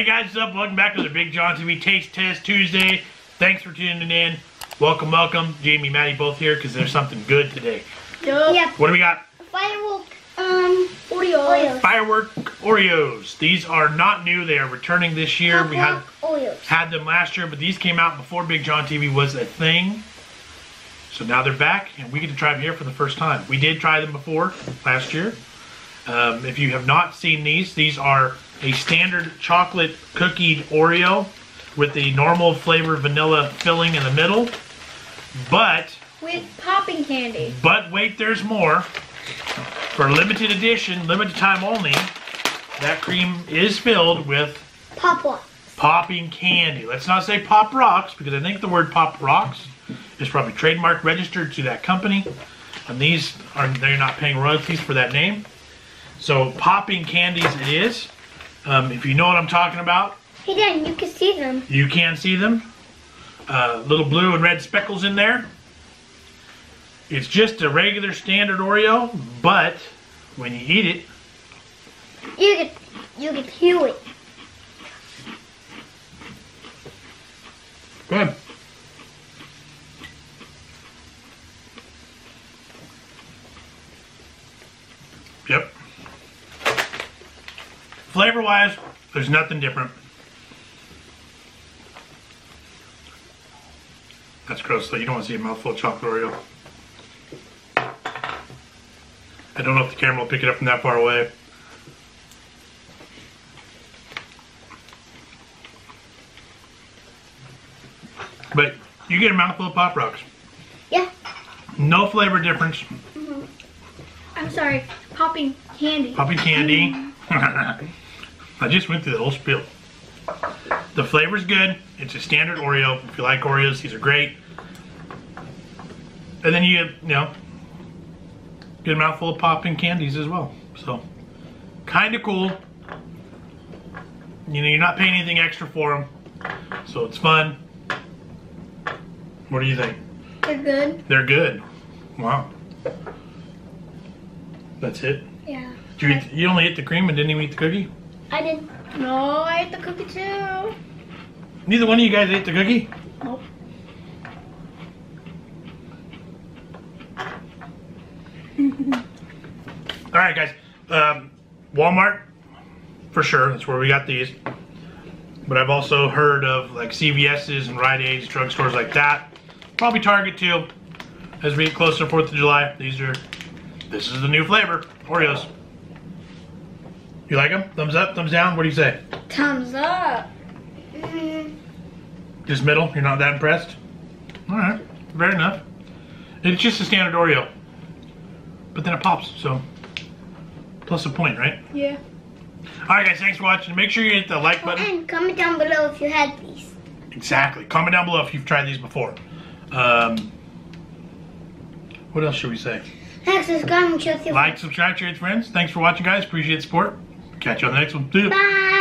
Hey guys, what's up? Welcome back to the BigJon TV Taste Test Tuesday. Thanks for tuning in. Welcome, welcome. Jamie and Maddie both here because there's something good today. Yep. What do we got? Firework Oreos. Firework Oreos. These are not new. They are returning this year. Firework we had them last year, but these came out before BigJon TV was a thing. So now they're back, and we get to try them here for the first time. We did try them before last year. If you have not seen these are a standard chocolate cookied Oreo with the normal flavor vanilla filling in the middle, but with popping candy. But wait, there's more. For limited edition, limited time only, that cream is filled with pop rocks. Popping candy. Let's not say pop rocks, because I think the word pop rocks is probably trademark registered to that company, and these are, they're not paying royalties for that name. So popping candies it is. If you know what I'm talking about. Hey Dan, you can see them. You can see them. Little blue and red speckles in there. It's just a regular standard Oreo, but when you eat it, you can peel it. Good. Yep. Flavor-wise, there's nothing different. That's gross, though. You don't want to see a mouthful of chocolate Oreo. I don't know if the camera will pick it up from that far away. But you get a mouthful of Pop Rocks. Yeah. No flavor difference. Mm-hmm. I'm sorry. Popping candy. Popping candy. I just went through the whole spiel. The flavor's good. It's a standard Oreo. If you like Oreos, these are great. And then you get, you know, good mouthful of popping candies as well. So, kind of cool. You know, you're not paying anything extra for them, so it's fun. What do you think? They're good. They're good. Wow. That's it? Yeah. You only ate the cream and didn't even eat the cookie? I didn't. No, I ate the cookie too. Neither one of you guys ate the cookie? Nope. Alright guys, Walmart, for sure, that's where we got these. But I've also heard of like CVS's and Rite Aid's, drugstores like that. Probably Target too. As we get closer to 4th of July, this is the new flavor, Oreos. You like them? Thumbs up, thumbs down? What do you say? Thumbs up. Mm-hmm. Just middle? You're not that impressed? All right, fair enough. It's just a standard Oreo, but then it pops, so plus a point, right? Yeah. All right, guys, thanks for watching. Make sure you hit the like button. And comment down below if you had these. Exactly. Comment down below if you've tried these before. What else should we say? Like, subscribe, and share with your friends. Thanks for watching, guys. Appreciate the support. Catch you on the next one. Bye.